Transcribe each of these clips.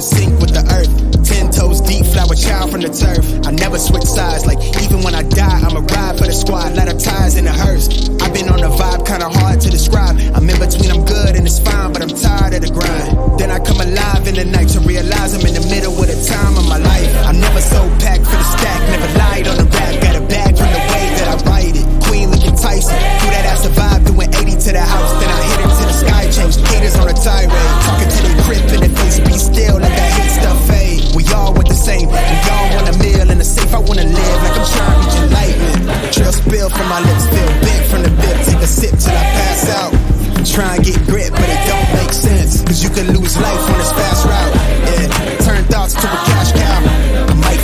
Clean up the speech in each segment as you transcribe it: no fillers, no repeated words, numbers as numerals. in sync with the earth. 10 toes deep, flower child from the turf. I never switch sides, like even when I die, I'ma ride for the squad, lot of ties in the hearse. I've been on a vibe, kinda hard to describe. I'm in between, I'm good and it's fine, but I'm tired of the grind. Then I come alive in the night to realize I'm in the middle of the time of my life. I'm never so packed for the stack, never lied on the rap. Got a bag from the way that I write it. Queen looking Tyson, through that I survived, doing 80 to the house, then I hit it to the sky, change haters on a tirade. Talking to the grip in the face, be still, let that hate stuff fade. We all want the same, we all want a meal and a safe. I wanna live like I'm trying to reach enlightenment. Trail spill from my lips, feel bent from the bit, take a sip till I pass out. Try and get grit, but it don't make sense, cause you can lose life on this fast route. Yeah, turn thoughts to a cash cow. I might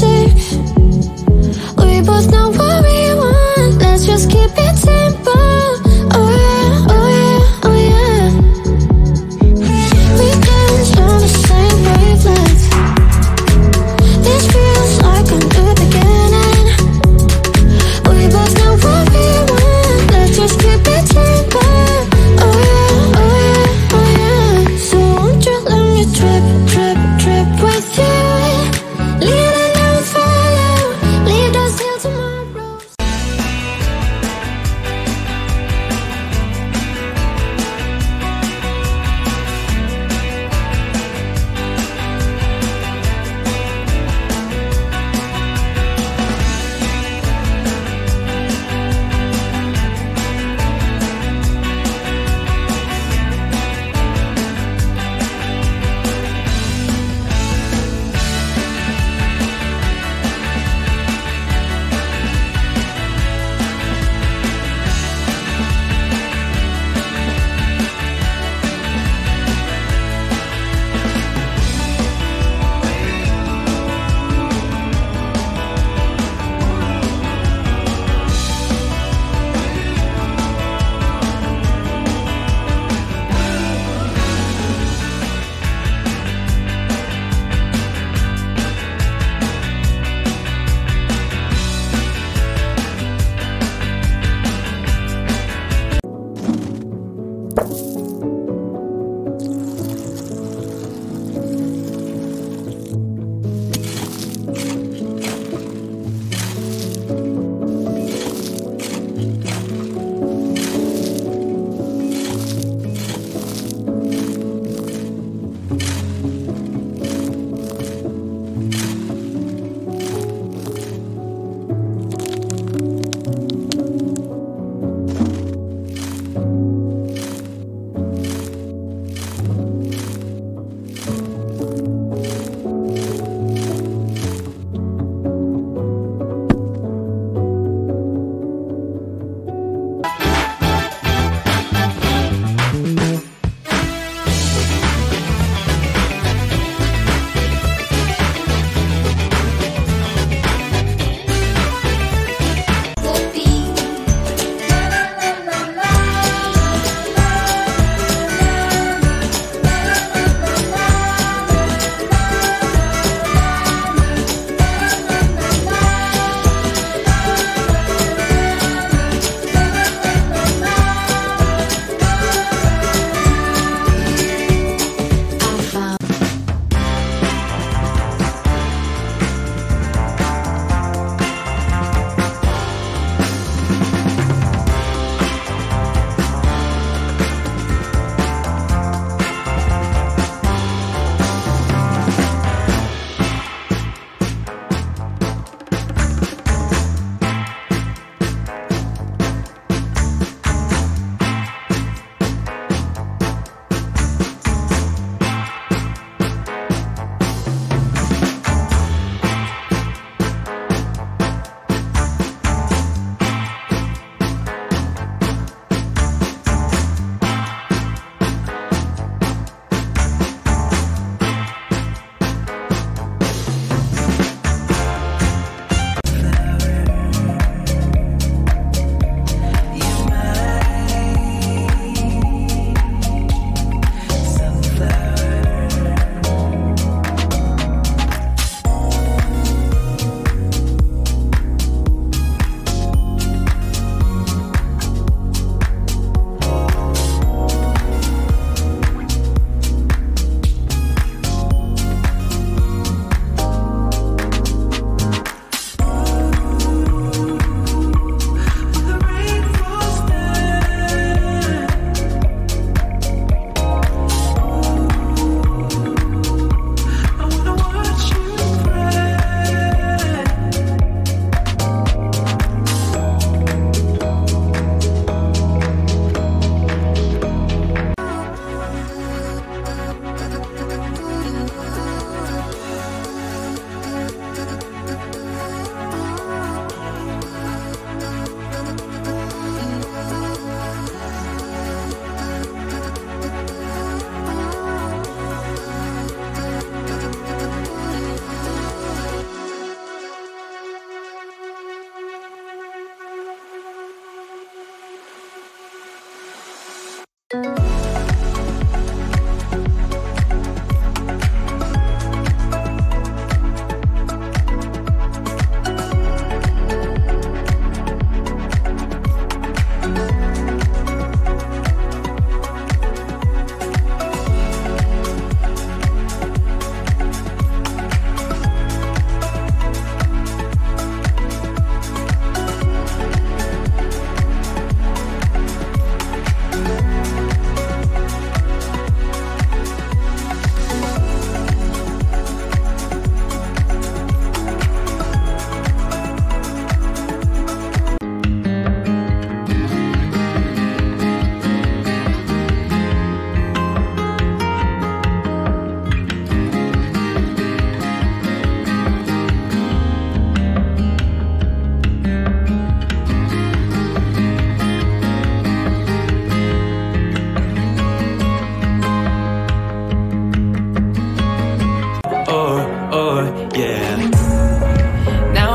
sick. We both know what we want. Let's just keep it simple. Oh yeah, oh yeah, oh yeah. We dance on the same wavelength. This feels like a new beginning. We both know what we want. Let's just keep it simple. Oh yeah, oh yeah, oh yeah. So won't you let me trip, trip, trip with you? Leaning and falling.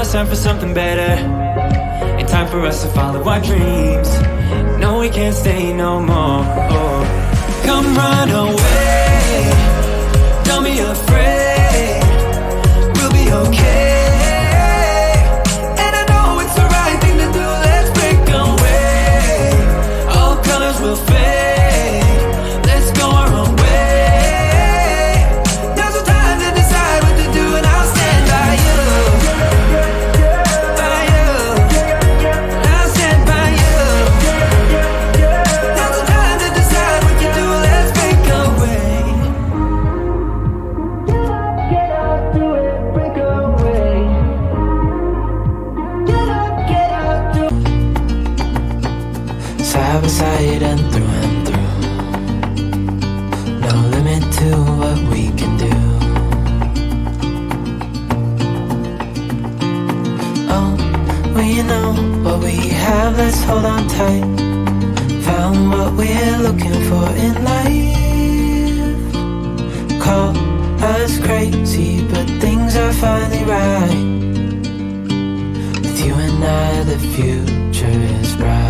it's time for something better. It's time for us to follow our dreams. No, we can't stay no more. Oh. Come run away, don't be afraid, we'll be okay. Side by side and through, no limit to what we can do. Oh, we know what we have, let's hold on tight. Found what we're looking for in life. Call us crazy, but things are finally right. With you and I, the future is bright.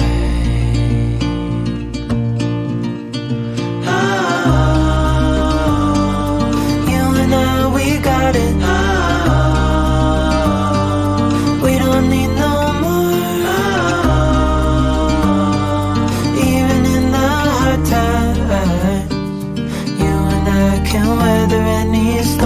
Can weather any storm.